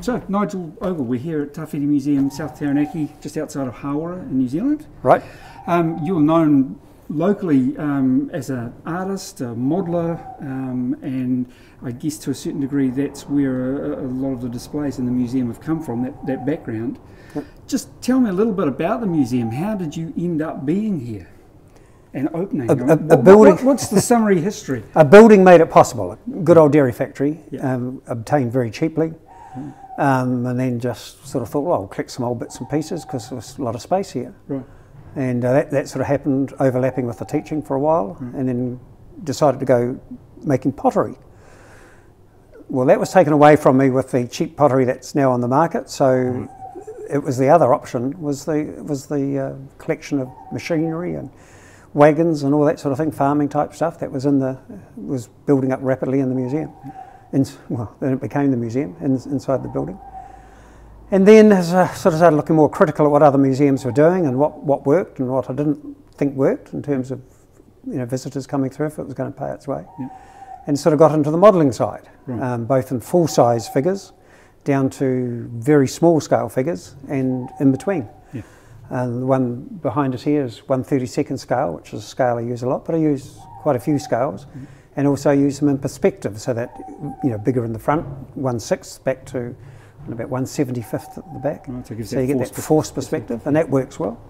So, Nigel Ogle, we're here at Tawhiti Museum, South Taranaki, just outside of Hawera in New Zealand. Right. You're known locally as an artist, a modeller, and I guess to a certain degree that's where a lot of the displays in the museum have come from, that background. Yep. Just tell me a little bit about the museum. How did you end up being here and opening what's the summary history? A building made it possible. Good old dairy factory, yep. Obtained very cheaply. Hmm. And then just sort of thought, well, I'll collect some old bits and pieces because there's a lot of space here. Right. And that sort of happened, overlapping with the teaching for a while, mm. and then decided to go making pottery. Well, that was taken away from me with the cheap pottery that's now on the market, so mm. it was the other option, was the collection of machinery and wagons and all that sort of thing, farming type stuff that was was building up rapidly in the museum. And, well, then it became the museum inside the building. And then as I sort of started looking more critical at what other museums were doing and what worked and what I didn't think worked in terms of, you know, visitors coming through if it was going to pay its way. Yeah. And sort of got into the modelling side, right. Both in full-size figures down to very small-scale figures and in between. Yeah. The one behind us here is 1/32nd scale, which is a scale I use a lot, but I use quite a few scales. Mm-hmm. And also use them in perspective so that, you know, bigger in the front, 1/6 back to about 1/75 at the back, right, so you get that force perspective, and that works well.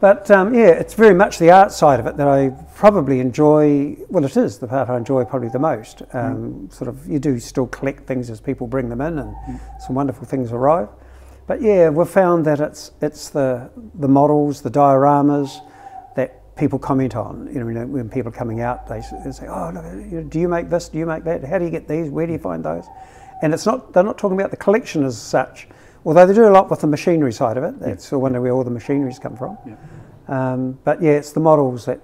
But yeah, it's very much the art side of it that I probably enjoy. Well, it is the part I enjoy probably the most. Sort of, you do still collect things as people bring them in, and some wonderful things arrive. But yeah, we've found that it's the models, the dioramas that people comment on. You know, when people are coming out, they say, "Oh, look, do you make this? Do you make that? How do you get these? Where do you find those?" And it's not, they're not talking about the collection as such, although they do a lot with the machinery side of it. That's yeah. wondering where all the machineries come from. Yeah. But yeah, it's the models that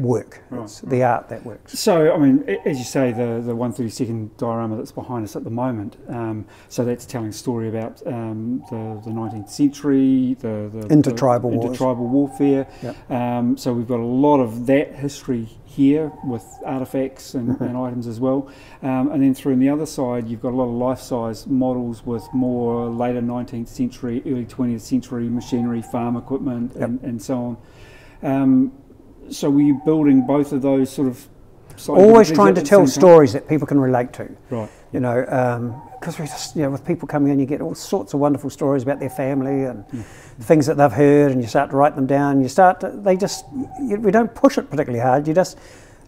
work. Right. It's the art that works. So, I mean, as you say, the 1/32nd diorama that's behind us at the moment, so that's telling a story about the 19th century, the intertribal warfare. Yep. So we've got a lot of that history here with artefacts and items as well. And then through on the other side, you've got a lot of life-size models with more later 19th century, early 20th century machinery, farm equipment, yep. and so on. So were you building both of those sort of... Always trying to tell stories that people can relate to. Right. You know, because we just, you know, with people coming in, you get all sorts of wonderful stories about their family and yeah. things that they've heard, and you start to write them down. You start to, we don't push it particularly hard. You just,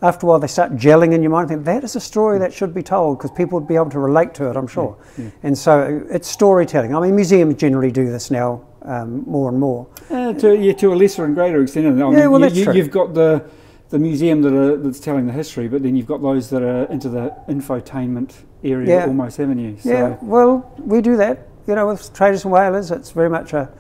after a while, they start gelling in your mind. Think, that is a story yeah. that should be told because people would be able to relate to it, I'm sure. Yeah. Yeah. And so it's storytelling. I mean, museums generally do this now. More and more, to a lesser and greater extent. I mean, well, that's true. You've got the museum that's telling the history, but then you've got those that are into the infotainment area, yeah. almost, haven't you? So. Yeah. Well, we do that. You know, with Traders and Whalers, it's very much a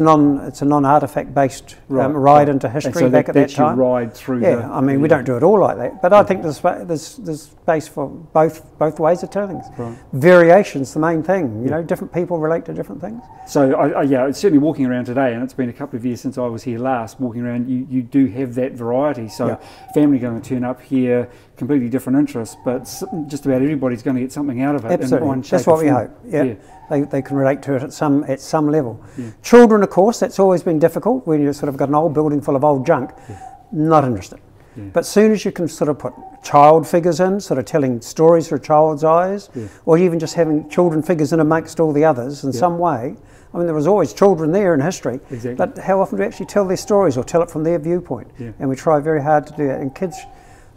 non-artifact based ride into history so back at that time. You ride through. Yeah. I mean, we don't do it all like that, but yeah. I think there's space for both ways of telling things. Right. Variation's the main thing. You know, different people relate to different things. So it's certainly walking around today, and it's been a couple of years since I was here last. Walking around, you do have that variety. So yeah. family going to turn up here, completely different interests, but just about everybody's going to get something out of it. Absolutely, that's what we hope. Yeah. yeah. They can relate to it at some level. Yeah. Children, of course, that's always been difficult when you've sort of got an old building full of old junk. Yeah. Not interested. Yeah. But as soon as you can sort of put child figures in, sort of telling stories through a child's eyes, yeah. or even just having children figures in amongst all the others in yeah. some way. I mean, there was always children there in history, exactly. but how often do we actually tell their stories or tell it from their viewpoint? Yeah. And we try very hard to do that. And kids...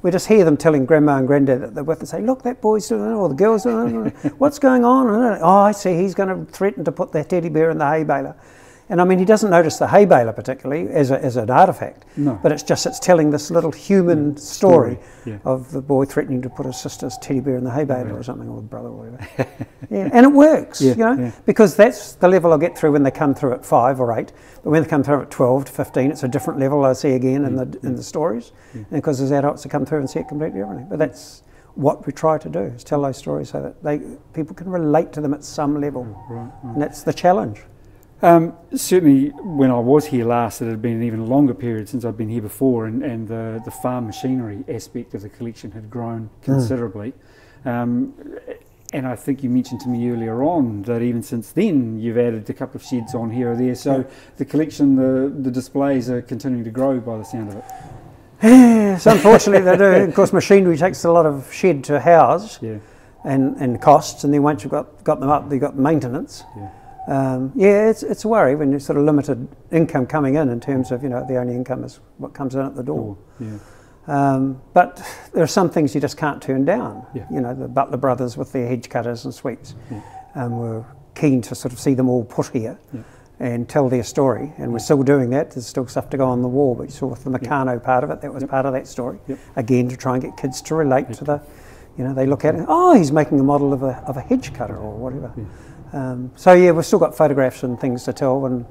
We just hear them telling grandma and granddad that they're with and say, look, that boy's doing it, or the girl's doing it, what's going on? Oh, I see, he's going to threaten to put that teddy bear in the hay baler. And I mean, he doesn't notice the hay baler particularly as an artefact, no. but it's telling this little human story yeah. of the boy threatening to put his sister's teddy bear in the hay baler or something, or the brother or whatever. yeah. And it works, yeah, you know, yeah. because that's the level I get through when they come through at 5 or 8. But when they come through at 12 to 15, it's a different level I see again yeah. in the stories, yeah. and because as adults, they come through and see it completely differently. But that's what we try to do, is tell those stories so that people can relate to them at some level, right. and that's the challenge. Certainly when I was here last, it had been an even longer period since I'd been here before, and the farm machinery aspect of the collection had grown considerably. And I think you mentioned to me earlier on that even since then you've added a couple of sheds on here or there. So the collection, the displays are continuing to grow by the sound of it. Yes, unfortunately they do. Of course, machinery takes a lot of shed to house and costs. And then once you've got them up, they've got maintenance. Yeah. It's a worry when you're sort of limited income coming in terms of, you know, the only income is what comes in at the door. Yeah. But there are some things you just can't turn down. Yeah. You know, the Butler brothers with their hedge cutters and sweeps were keen to sort of see them all put here and tell their story. And we're still doing that. There's still stuff to go on the wall, but you saw with the Meccano part of it, that was part of that story. Yep. Again, to try and get kids to relate to the, you know, they look at it, oh, he's making a model of a hedge cutter or whatever. Yeah. So yeah, we've still got photographs and things to tell, and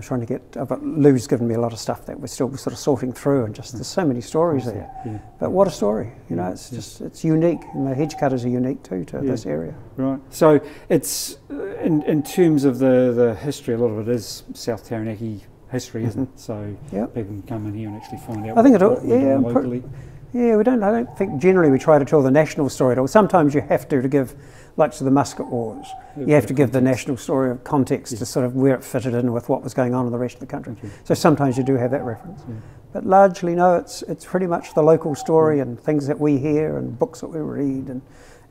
trying to get. But Lou's given me a lot of stuff that we're still sort of sorting through, and just there's so many stories there. Yeah. But what a story, you know! It's just it's unique, and the hedge cutters are unique too to this area. Right. So it's in terms of the history, a lot of it is South Taranaki history, isn't it? So people can come in here and actually find out. I think it all. Yeah. Locally. Yeah, we don't. I don't think generally we try to tell the national story at all. Sometimes you have to give, like to the Musket Wars, you have to give the national story of context to sort of where it fitted in with what was going on in the rest of the country. Okay. So sometimes you do have that reference, but largely no. It's pretty much the local story and things that we hear and books that we read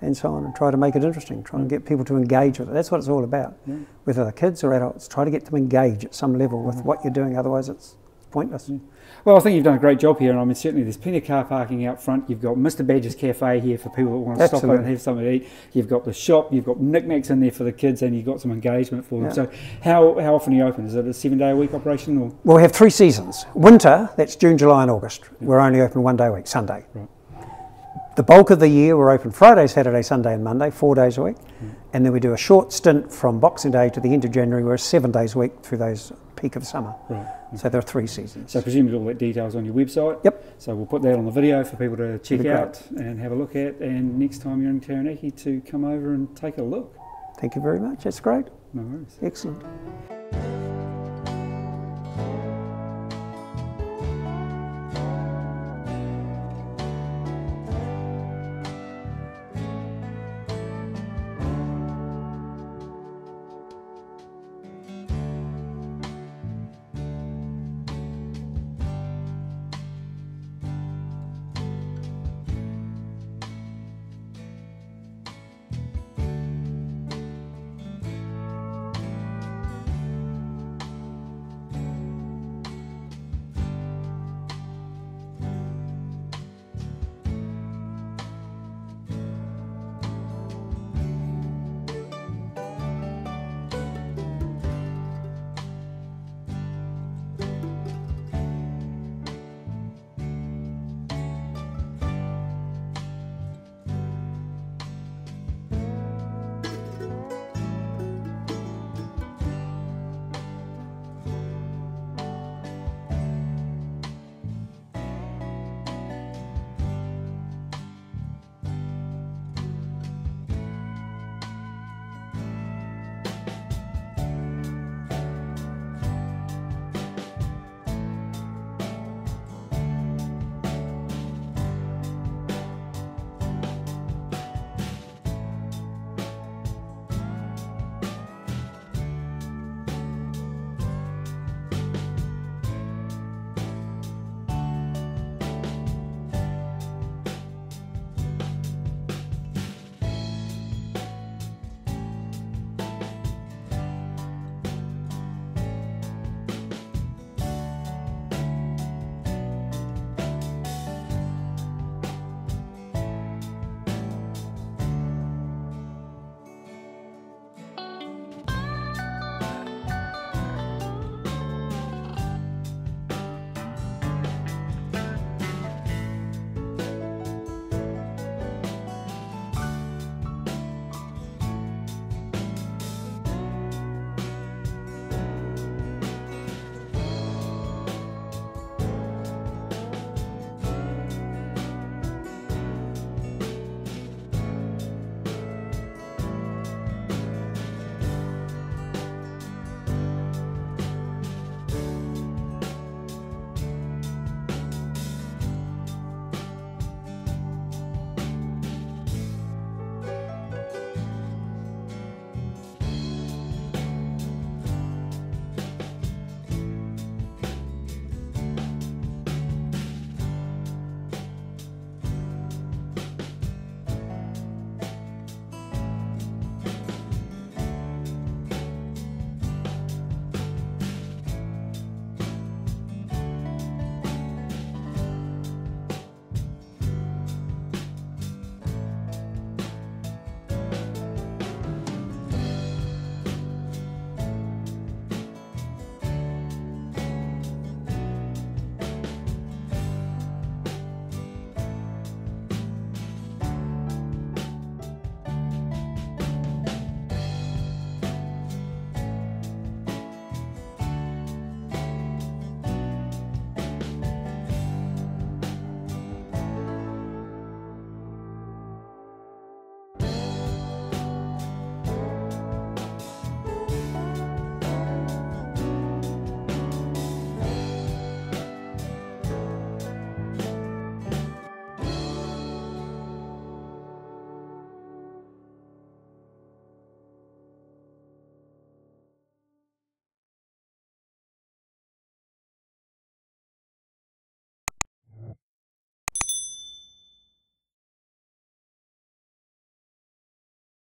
and so on, and try to make it interesting. Try and get people to engage with it. That's what it's all about. Yeah. Whether they're kids or adults, try to get them engaged at some level with what you're doing. Otherwise, it's pointless. Yeah. Well, I think you've done a great job here, and I mean certainly there's plenty of car parking out front. You've got Mr Badger's cafe here for people that want to stop in and have something to eat. You've got the shop, you've got knickknacks in there for the kids, and you've got some engagement for them. So how often are you open? Is it a 7-day-a-week operation? Or? Well, we have 3 seasons. Winter, that's June, July and August. Yeah. We're only open 1 day a week, Sunday. Right. The bulk of the year we're open Friday, Saturday, Sunday and Monday, 4 days a week. Yeah. And then we do a short stint from Boxing Day to the end of January, we're 7 days a week through those peak of summer. Right. So there are 3 seasons. So presumably all that detail's on your website. Yep. So we'll put that on the video for people to check out and have a look at, and next time you're in Taranaki to come over and take a look. Thank you very much. That's great. No worries. Excellent.